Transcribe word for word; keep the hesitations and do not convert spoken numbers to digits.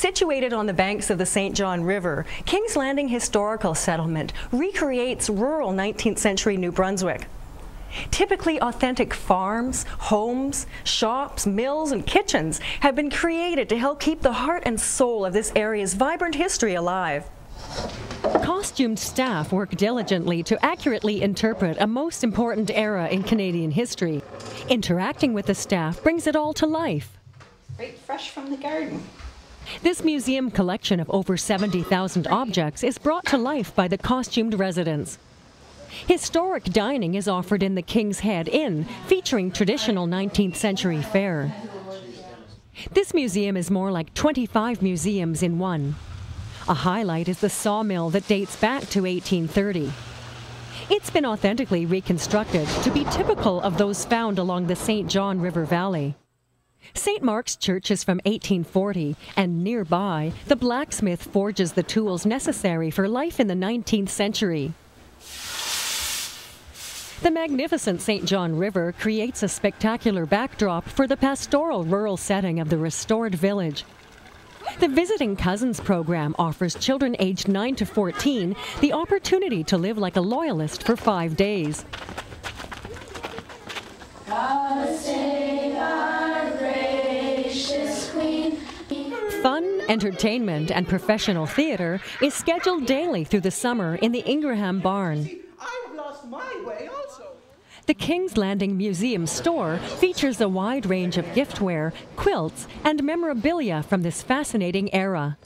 Situated on the banks of the Saint John River, King's Landing Historical Settlement recreates rural nineteenth century New Brunswick. Typically authentic farms, homes, shops, mills, and kitchens have been created to help keep the heart and soul of this area's vibrant history alive. Costumed staff work diligently to accurately interpret a most important era in Canadian history. Interacting with the staff brings it all to life. Right fresh from the garden. This museum collection of over seventy thousand objects is brought to life by the costumed residents. Historic dining is offered in the King's Head Inn, featuring traditional nineteenth century fare. This museum is more like twenty-five museums in one. A highlight is the sawmill that dates back to eighteen thirty. It's been authentically reconstructed to be typical of those found along the Saint John River Valley. Saint Mark's Church is from eighteen forty, and nearby, the blacksmith forges the tools necessary for life in the nineteenth century. The magnificent Saint John River creates a spectacular backdrop for the pastoral rural setting of the restored village. The Visiting Cousins program offers children aged nine to fourteen the opportunity to live like a loyalist for five days. God save our gracious Queen. Fun, entertainment, and professional theater is scheduled daily through the summer in the Ingraham barn. My way also. The King's Landing Museum store features a wide range of giftware, quilts, and memorabilia from this fascinating era.